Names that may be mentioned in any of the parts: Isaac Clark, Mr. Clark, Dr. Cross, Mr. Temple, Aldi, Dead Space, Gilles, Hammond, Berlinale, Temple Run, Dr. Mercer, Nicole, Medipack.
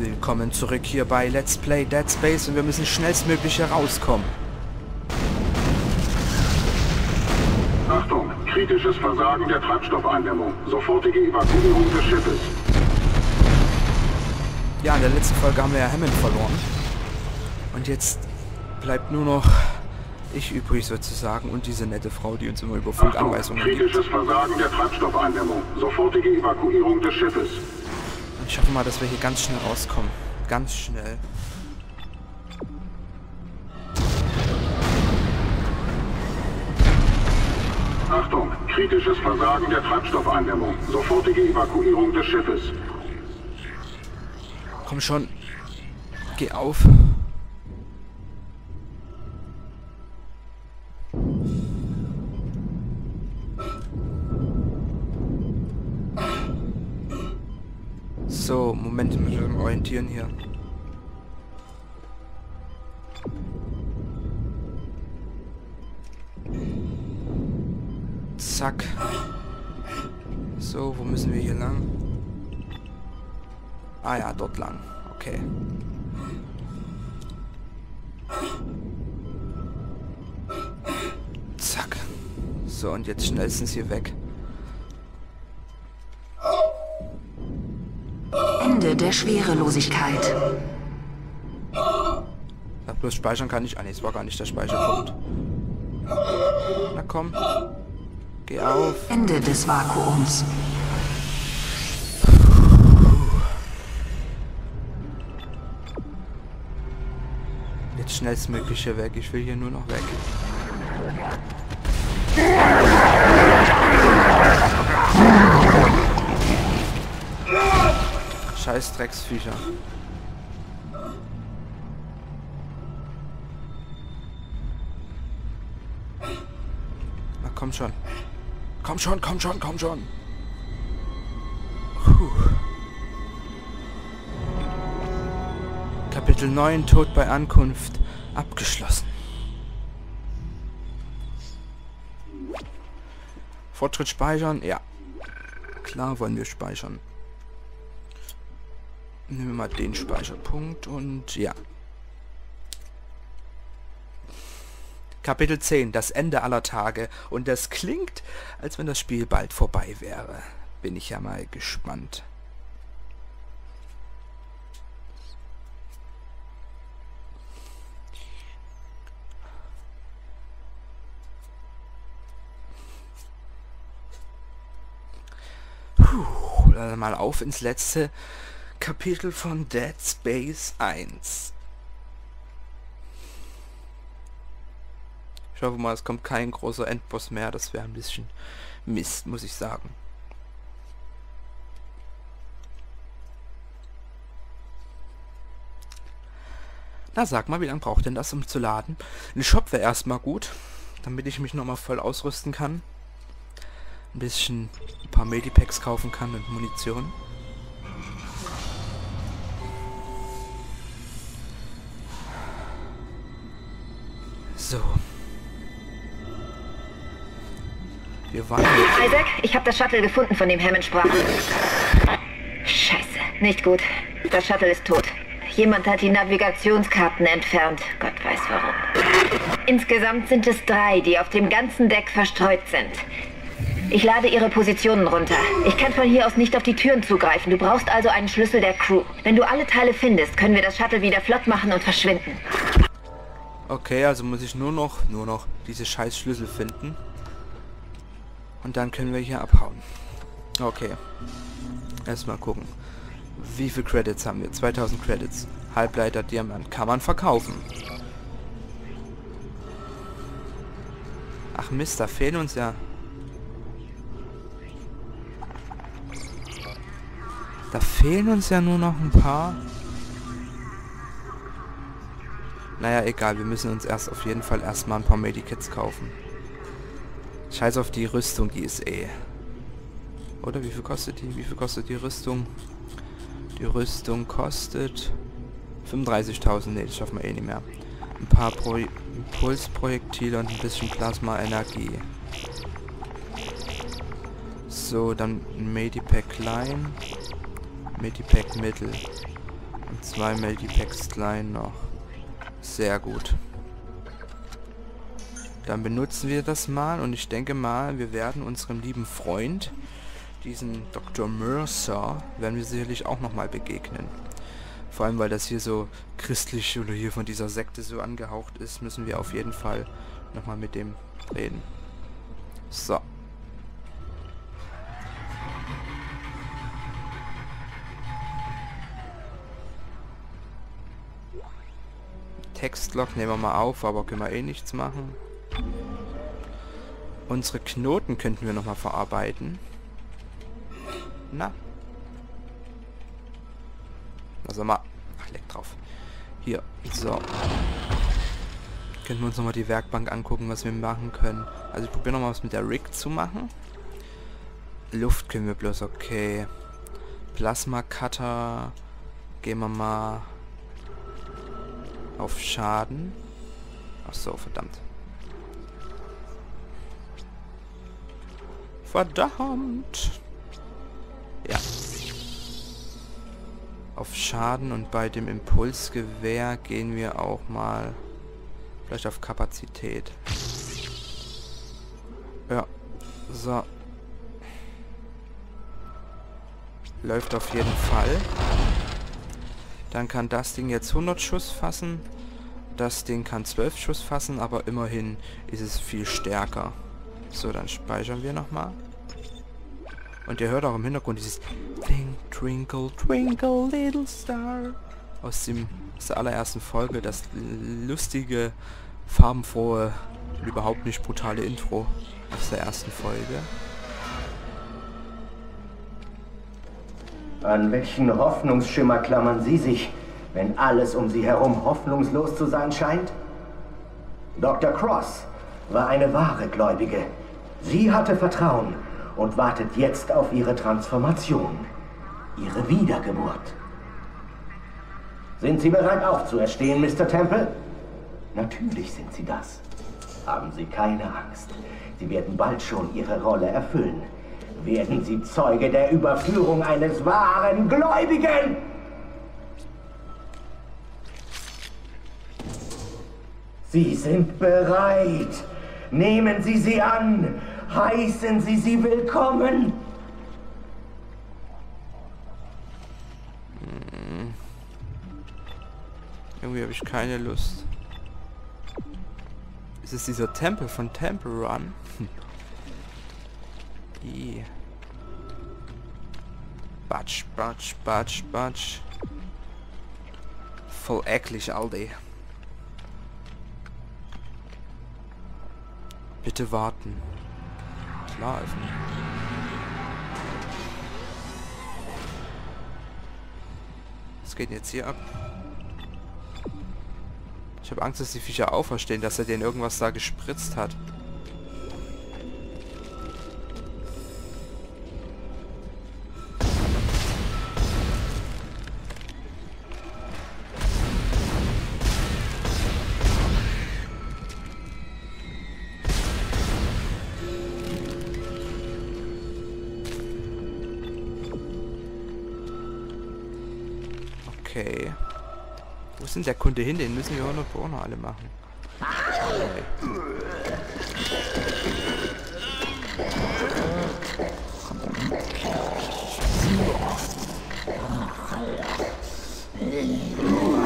Willkommen zurück hier bei Let's Play Dead Space und wir müssen schnellstmöglich herauskommen. Achtung! Kritisches Versagen der Treibstoffeindämmung. Sofortige Evakuierung des Schiffes. Ja, in der letzten Folge haben wir ja Hammond verloren. Und jetzt bleibt nur noch ich übrig sozusagen und diese nette Frau, die uns immer über Funkanweisungen gibt. Kritisches Versagen der Treibstoffeindämmung. Sofortige Evakuierung des Schiffes. Ich hoffe mal, dass wir hier ganz schnell rauskommen. Ganz schnell. Achtung! Kritisches Versagen der Treibstoffeindämmung. Sofortige Evakuierung des Schiffes. Komm schon. Geh auf. So, Moment, ich muss mich orientieren hier. Zack. So, wo müssen wir hier lang? Ah ja, dort lang. Okay. Zack. So, und jetzt schnellstens hier weg. Ende der Schwerelosigkeit. Na, bloß speichern kann ich. Ah ne, es war gar nicht der Speicherpunkt. Na komm. Geh auf. Ende des Vakuums. Jetzt schnellstmöglich hier weg. Ich will hier nur noch weg. Scheiß Drecksviecher. Na komm schon. Komm schon, komm schon, komm schon. Puh. Kapitel 9, Tod bei Ankunft, abgeschlossen. Fortschritt speichern? Ja. Klar wollen wir speichern. Nehmen wir mal den Speicherpunkt und ja. Kapitel 10, das Ende aller Tage. Und das klingt, als wenn das Spiel bald vorbei wäre. Bin ich ja mal gespannt. Puh, dann mal auf ins letzte Kapitel von Dead Space 1. Ich hoffe mal, es kommt kein großer Endboss mehr. Das wäre ein bisschen Mist, muss ich sagen. Na, sag mal, wie lange braucht denn das, um zu laden? Ein Shop wäre erstmal gut, damit ich mich nochmal voll ausrüsten kann. Ein bisschen ein paar Medipacks kaufen kann und Munition. So. Wir waren hier. Isaac, ich habe das Shuttle gefunden, von dem Hammond sprach. Scheiße, nicht gut. Das Shuttle ist tot. Jemand hat die Navigationskarten entfernt. Gott weiß warum. Insgesamt sind es 3, die auf dem ganzen Deck verstreut sind. Ich lade ihre Positionen runter. Ich kann von hier aus nicht auf die Türen zugreifen. Du brauchst also einen Schlüssel der Crew. Wenn du alle Teile findest, können wir das Shuttle wieder flott machen und verschwinden. Okay, also muss ich nur noch diese scheiß Schlüssel finden. Und dann können wir hier abhauen. Okay. Erstmal gucken. Wie viele Credits haben wir? 2000 Credits. Halbleiter, Diamant. Kann man verkaufen. Ach Mist, da fehlen uns ja. Da fehlen uns ja nur noch ein paar. Naja, egal. Wir müssen uns auf jeden Fall erstmal ein paar Medikits kaufen. Scheiß auf die Rüstung, die ist eh. Oder wie viel kostet die? Wie viel kostet die Rüstung? Die Rüstung kostet 35.000. Ne, das schaffen wir eh nicht mehr. Ein paar Impulsprojektile und ein bisschen Plasma-Energie. So, dann ein Medipack klein. Medipack mittel. Und 2 Medipäckstlein noch. Sehr gut. Dann benutzen wir das mal und ich denke mal, wir werden unserem lieben Freund, diesen Dr. Mercer, werden wir sicherlich auch nochmal begegnen. Vor allem, weil das hier so christlich oder hier von dieser Sekte so angehaucht ist, müssen wir auf jeden Fall nochmal mit dem reden. So. Textlog nehmen wir mal auf, aber können wir eh nichts machen. Unsere Knoten könnten wir nochmal verarbeiten. Na? Also mal... Ach, leck drauf. Hier, so. Können wir uns nochmal die Werkbank angucken, was wir machen können. Also ich probiere nochmal was mit der Rig zu machen. Luft können wir bloß, okay. Plasma-Cutter. Gehen wir mal... auf Schaden. Ach so, verdammt. Verdammt! Ja. Auf Schaden und bei dem Impulsgewehr gehen wir auch mal vielleicht auf Kapazität. Ja. So. Läuft auf jeden Fall. Dann kann das Ding jetzt 100 Schuss fassen. Das Ding kann 12 Schuss fassen, aber immerhin ist es viel stärker. So, dann speichern wir nochmal. Und ihr hört auch im Hintergrund dieses Ding, Twinkle, Twinkle, Little Star. Aus der allerersten Folge, das lustige, farbenfrohe und überhaupt nicht brutale Intro aus der ersten Folge. An welchen Hoffnungsschimmer klammern Sie sich, wenn alles um Sie herum hoffnungslos zu sein scheint? Dr. Cross war eine wahre Gläubige. Sie hatte Vertrauen und wartet jetzt auf ihre Transformation, ihre Wiedergeburt. Sind Sie bereit aufzuerstehen, Mr. Temple? Natürlich sind Sie das. Haben Sie keine Angst. Sie werden bald schon Ihre Rolle erfüllen. Werden Sie Zeuge der Überführung eines wahren Gläubigen! Sie sind bereit! Nehmen Sie sie an! Heißen Sie sie willkommen! Hm. Irgendwie habe ich keine Lust. Ist es dieser Tempel von Temple Run? Yeah. Batsch, batsch, batsch, batsch. Voll eklig, Aldi. Bitte warten. Klar, öffnen. Was geht denn jetzt hier ab? Ich habe Angst, dass die Viecher auferstehen, dass er denen irgendwas da gespritzt hat. Okay. Wo sind der Kunde hin? Den müssen wir 100 Pro noch alle machen. Okay.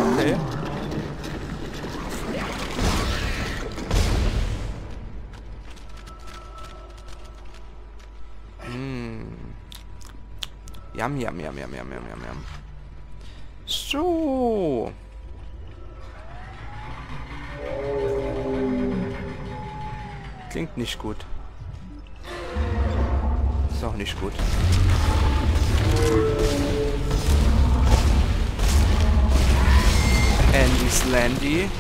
Okay. Yum, yum, yum, yum, yum, yum, yum. So. Klingt nicht gut. Ist auch nicht gut. Andy Slendy.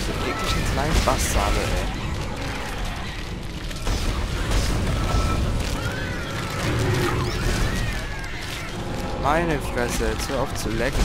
So wirklich ein kleiner Bastard, ey. Meine Fresse, jetzt hör auf zu lecken.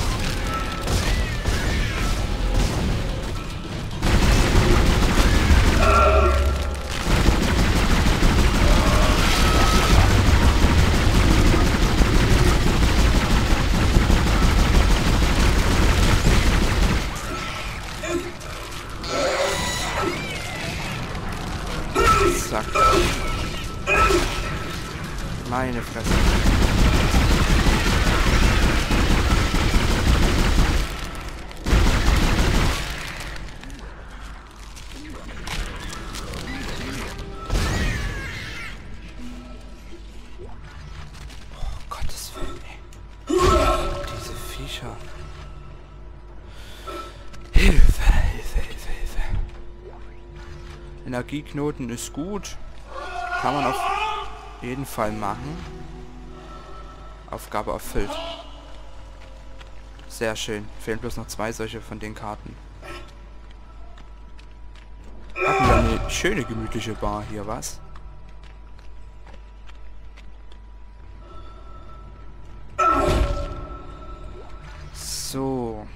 Fresse. Oh, Gottes Willen, ey. Diese Viecher. Hilfe, Hilfe, Hilfe, Hilfe. Energieknoten ist gut. Kann man auf jeden Fall machen. Aufgabe erfüllt. Sehr schön. Fehlen bloß noch 2 solche von den Karten. Hatten wir eine schöne gemütliche Bar hier, was? So.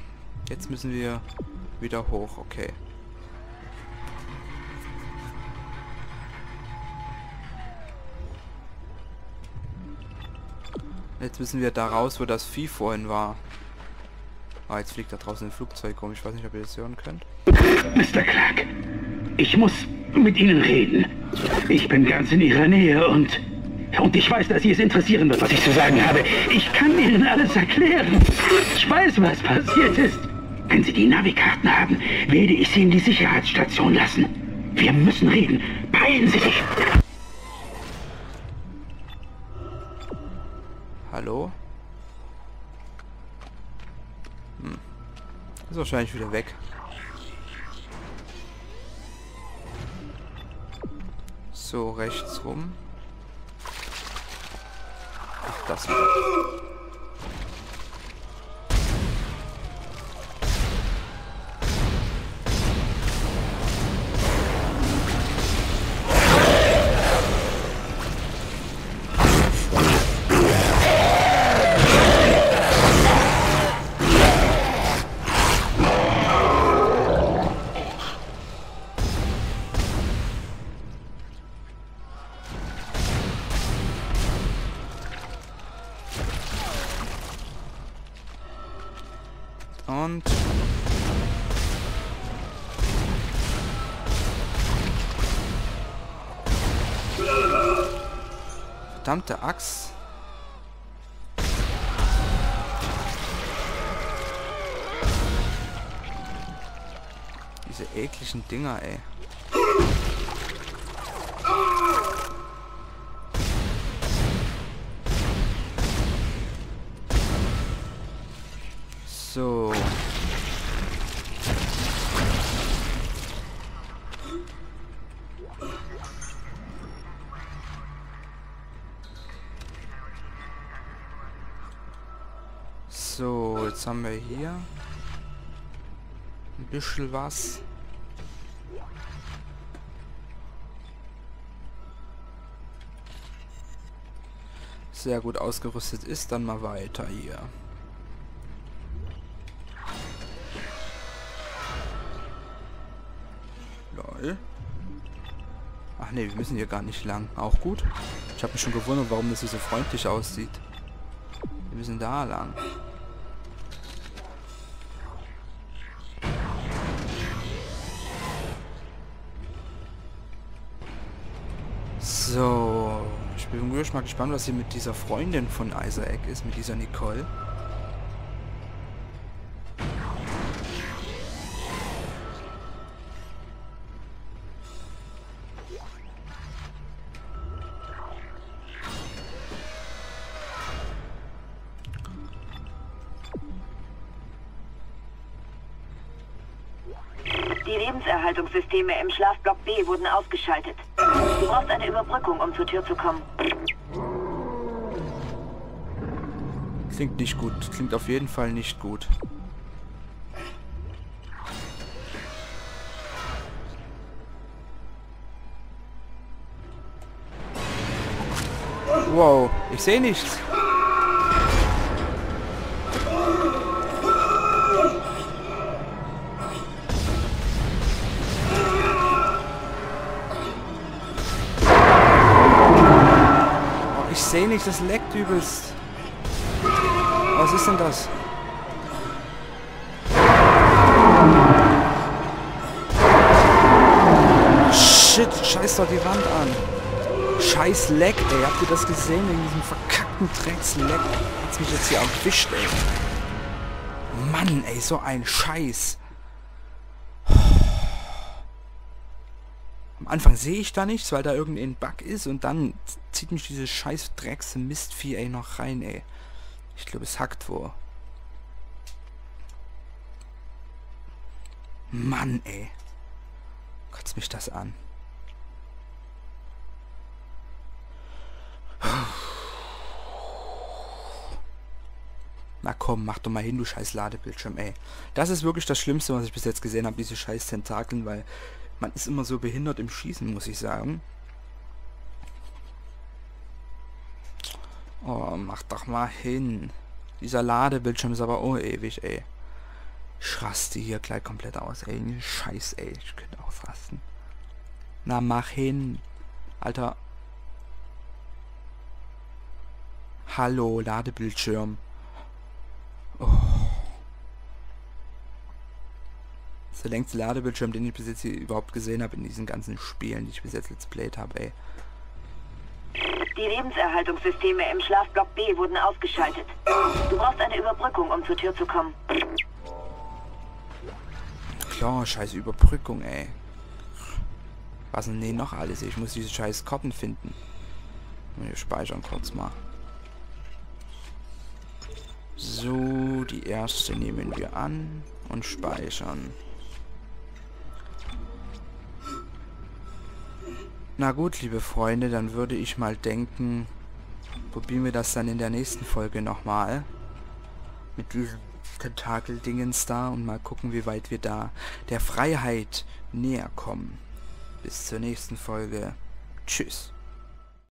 Jetzt müssen wir wieder hoch, okay. Jetzt müssen wir da raus, wo das Vieh vorhin war. Ah, jetzt fliegt da draußen ein Flugzeug rum. Ich weiß nicht, ob ihr das hören könnt. Mr. Clark, ich muss mit Ihnen reden. Ich bin ganz in Ihrer Nähe und ich weiß, dass Sie es interessieren wird, was ich zu sagen habe. Ich kann Ihnen alles erklären. Ich weiß, was passiert ist. Wenn Sie die Navikarten haben, werde ich Sie in die Sicherheitsstation lassen. Wir müssen reden. Beeilen Sie sich. Hallo? Hm. Ist wahrscheinlich wieder weg. So, rechts rum. Ach, das wieder. Und verdammte Axt. Diese ekligen Dinger, ey. So. So, jetzt haben wir hier ein bisschen was. Sehr gut ausgerüstet ist, dann mal weiter hier. Ach ne, wir müssen hier gar nicht lang. Auch gut. Ich habe mich schon gewundert, warum das hier so freundlich aussieht. Wir müssen da lang. So. Ich bin wirklich mal gespannt, was hier mit dieser Freundin von Isaac ist, mit dieser Nicole. Die Lebenserhaltungssysteme im Schlafblock B wurden ausgeschaltet. Du brauchst eine Überbrückung, um zur Tür zu kommen. Klingt nicht gut. Klingt auf jeden Fall nicht gut. Wow, ich sehe nichts. Ich sehe nicht, das leckt übelst. Was ist denn das? Shit, scheiß doch die Wand an. Scheiß Leck, ey. Habt ihr das gesehen? Wegen diesem verkackten Drecksleck. Hat's mich jetzt hier erwischt, ey. Mann, ey. So ein Scheiß. Am Anfang sehe ich da nichts, weil da irgendein Bug ist. Und dann zieht mich dieses scheiß Drecks-Mistvieh, ey, noch rein, ey. Ich glaube, es hackt wo. Mann, ey. Kotzt mich das an. Na komm, mach doch mal hin, du scheiß Ladebildschirm, ey. Das ist wirklich das Schlimmste, was ich bis jetzt gesehen habe, diese scheiß Tentakeln, weil man ist immer so behindert im Schießen, muss ich sagen. Oh, mach doch mal hin. Dieser Ladebildschirm ist aber auch ewig, ey. Ich raste hier gleich komplett aus, ey. Scheiß, ey. Ich könnte ausrasten. Na, mach hin. Alter. Hallo, Ladebildschirm. Oh. Das ist der längste Ladebildschirm, den ich bis jetzt hier überhaupt gesehen habe in diesen ganzen Spielen, die ich bis jetzt Let's Played habe, ey. Die Lebenserhaltungssysteme im Schlafblock B wurden ausgeschaltet. Du brauchst eine Überbrückung, um zur Tür zu kommen. Klar, scheiß Überbrückung, ey. Was denn nee, noch alles? Ich muss diese scheiß Koppen finden. Wir speichern kurz mal. So, die erste nehmen wir an und speichern. Na gut, liebe Freunde, dann würde ich mal denken, probieren wir das dann in der nächsten Folge nochmal. Mit diesem Tentakel-Dingens da und mal gucken, wie weit wir da der Freiheit näher kommen. Bis zur nächsten Folge. Tschüss.